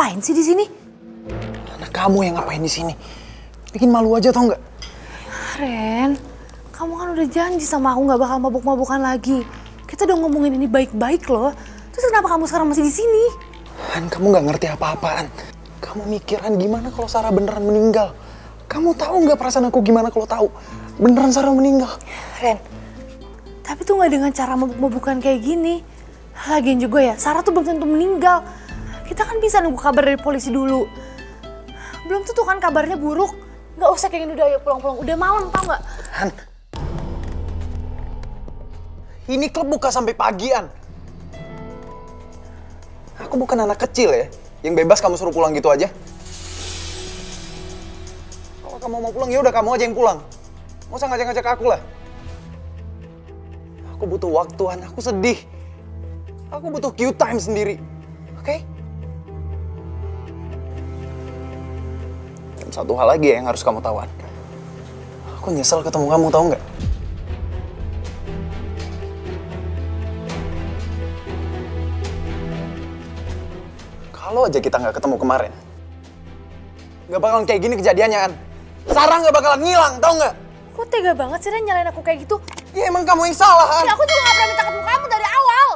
ngapain sih di sini? Anak kamu yang ngapain di sini? Bikin malu aja tau nggak? Ren, kamu kan udah janji sama aku nggak bakal mabuk-mabukan lagi. Kita udah ngomongin ini baik-baik loh. Terus kenapa kamu sekarang masih di sini? Han, kamu nggak ngerti apa-apaan. Kamu mikiran gimana kalau Sarah beneran meninggal? Kamu tahu nggak perasaan aku gimana kalau tahu beneran Sarah meninggal? Ren, tapi tuh nggak dengan cara mabuk-mabukan kayak gini. Lagian juga ya, Sarah tuh belum tentu meninggal. Kita kan bisa nunggu kabar dari polisi dulu. Belum tentu kan kabarnya buruk. Nggak usah kayak gini, udah ayo pulang-pulang. Udah malam tau nggak? Han, ini klub buka sampai pagian. Aku bukan anak kecil ya, yang bebas kamu suruh pulang gitu aja. Kamu mau pulang, ya udah kamu aja yang pulang. Nggak usah ngajak-ngajak aku lah. Aku butuh waktuan, aku sedih. Aku butuh Q time sendiri. Oke? Dan satu hal lagi yang harus kamu tahu. Aku nyesel ketemu kamu, tahu nggak? Kalau aja kita nggak ketemu kemarin, nggak bakalan kayak gini kejadiannya, An. Sarah nggak bakalan ngilang, tau nggak? Kok tega banget sih Ren nyalain aku kayak gitu? Ya emang kamu yang salah, An. Ya aku juga nggak pernah minta ketemu kamu dari awal.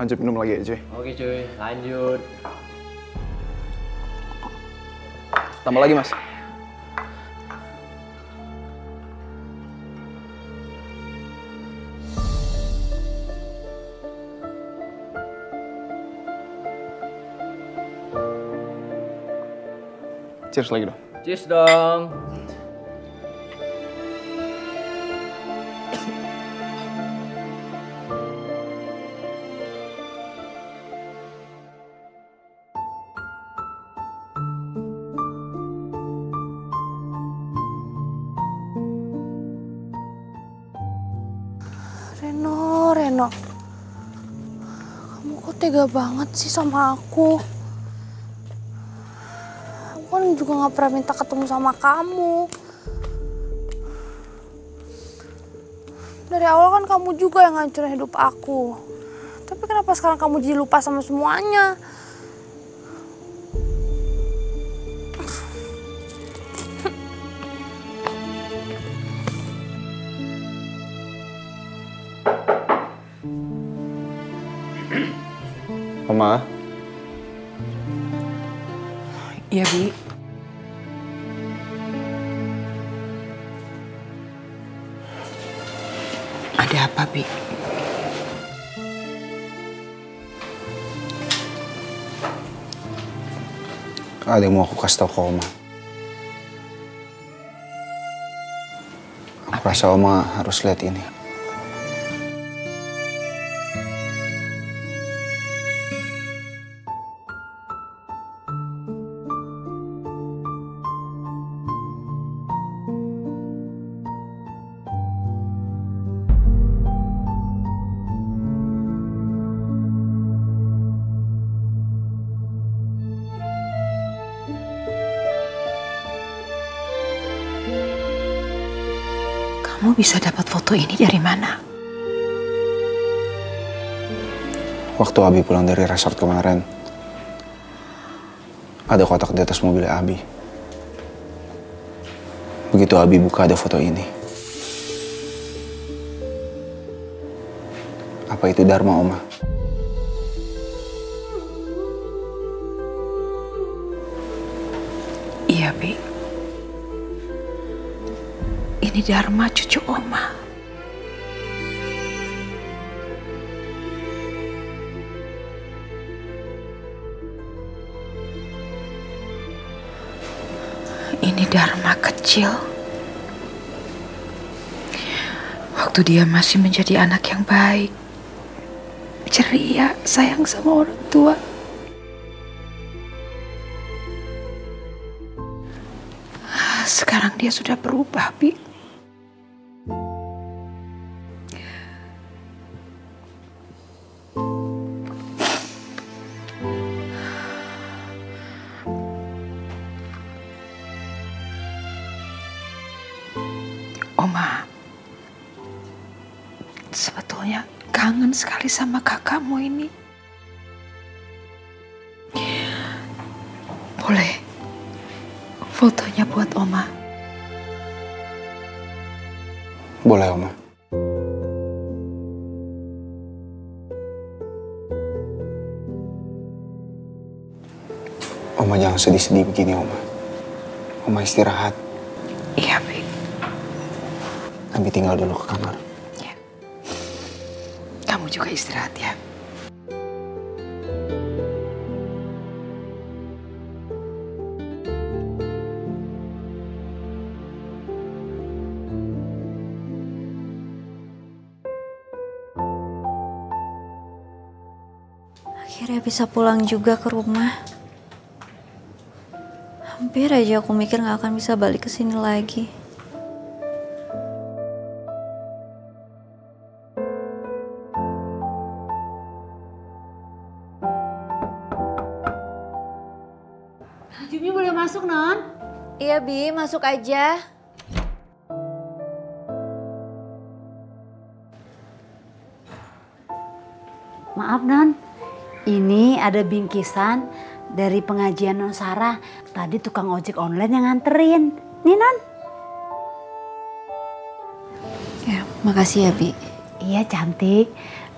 Lanjut minum lagi ya, cuy. Oke, cuy. Lanjut. Tambah lagi, Mas. Cheers lagi dong. Cheers dong. Reno, Reno. Kamu kok tega banget sih sama aku? Juga gak pernah minta ketemu sama kamu. Dari awal kan kamu juga yang ngancurin hidup aku. Tapi kenapa sekarang kamu jadi lupa sama semuanya? Mama? Iya, Bi. Ada apa, Bi? Ada yang mau aku kasih tau ke Oma. Aku rasa Oma harus lihat ini. Kamu bisa dapat foto ini dari mana? Waktu Abi pulang dari resort kemarin, ada kotak di atas mobil Abi. Begitu Abi buka, ada foto ini. Apa itu Dharma, Oma? Iya, Bi. Ini Dharma cucu Oma. Ini Dharma kecil. Waktu dia masih menjadi anak yang baik, ceria, sayang sama orang tua. Sekarang dia sudah berubah, Bi. Oma, sebetulnya kangen sekali sama kakakmu ini. Boleh fotonya buat Oma? Boleh, Oma. Oma jangan sedih-sedih begini, Oma. Oma istirahat. Iya, Bi. Abi tinggal dulu ke kamar. Ya. Kamu juga istirahat ya. Akhirnya bisa pulang juga ke rumah. Hampir aja aku mikir gak akan bisa balik ke sini lagi. Jumi boleh masuk, Non? Iya, Bi, masuk aja. Maaf, Non. Ini ada bingkisan dari pengajian Non Sarah. Tadi tukang ojek online yang nganterin. Nih, Non. Ya, makasih ya, Bi. Iya, cantik.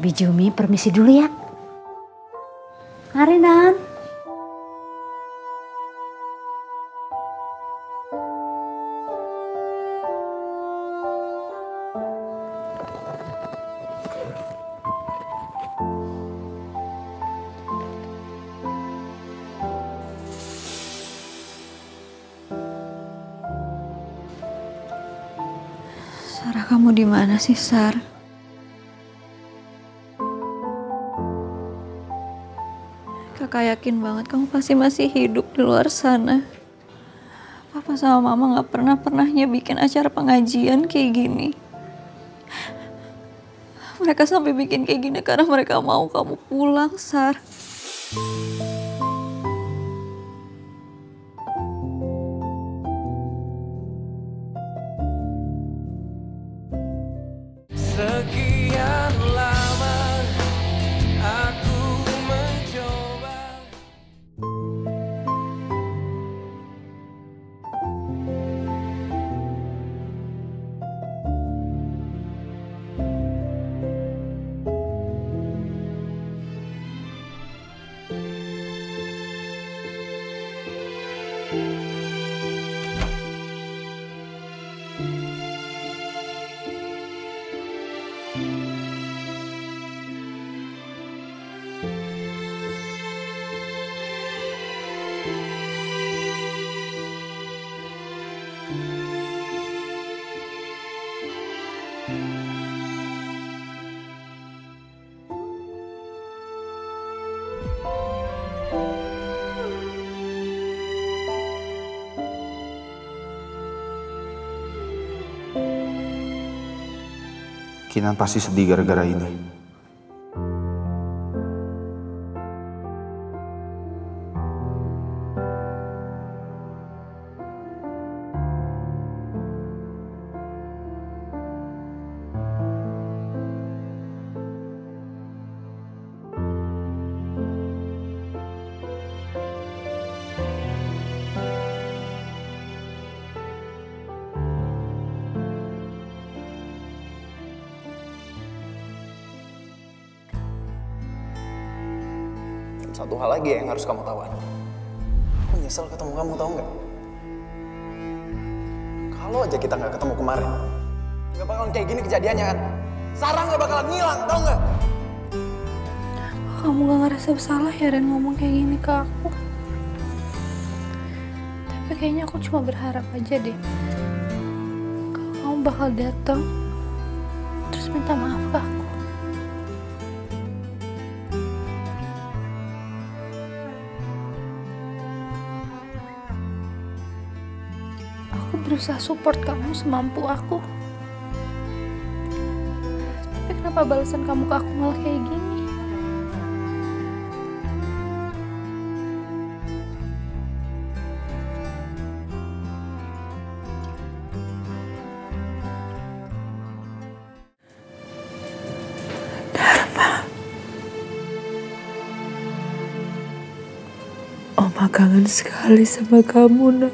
Bi Jumi permisi dulu ya. Mari, Non. Sarah, kamu di mana sih, Sar? Kakak yakin banget kamu pasti masih hidup di luar sana. Papa sama Mama nggak pernah-pernahnya bikin acara pengajian kayak gini. Mereka sampai bikin kayak gini karena mereka mau kamu pulang, Sar. Kinan pasti sedih gara-gara ini. Satu hal lagi yang harus kamu tahu, Adi. Aku nyesel ketemu kamu, tahu nggak? Kalau aja kita nggak ketemu kemarin, nggak bakalan kayak gini kejadiannya, kan? Sarah nggak bakalan ngilang, tahu nggak? Kamu nggak ngerasa bersalah ya, Ren, ngomong kayak gini ke aku? Tapi kayaknya aku cuma berharap aja deh, kalau kamu bakal datang, terus minta maaf ke aku. Berusaha support kamu semampu aku. Tapi kenapa balasan kamu ke aku malah kayak gini? Mama kangen sekali sama kamu, Nak.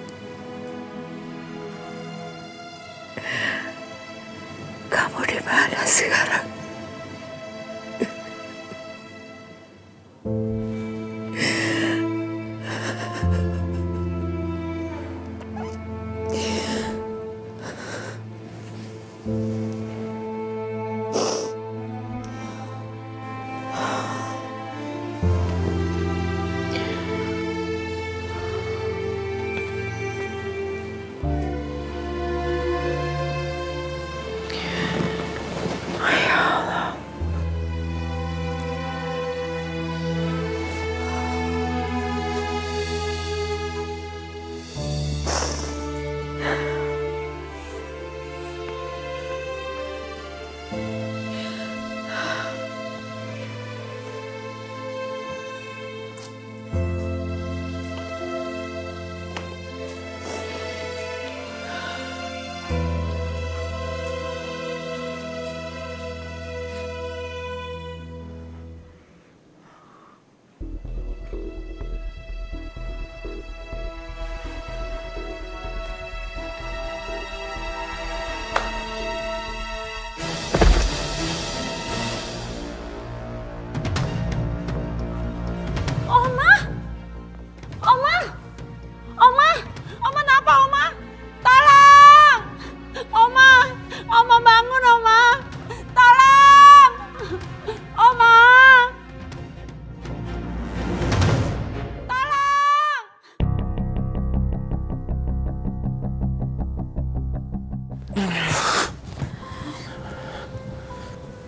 Kamu di mana sekarang?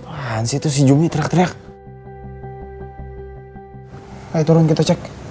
Apaan sih itu si Jumi teriak-teriak? Ayo turun kita cek.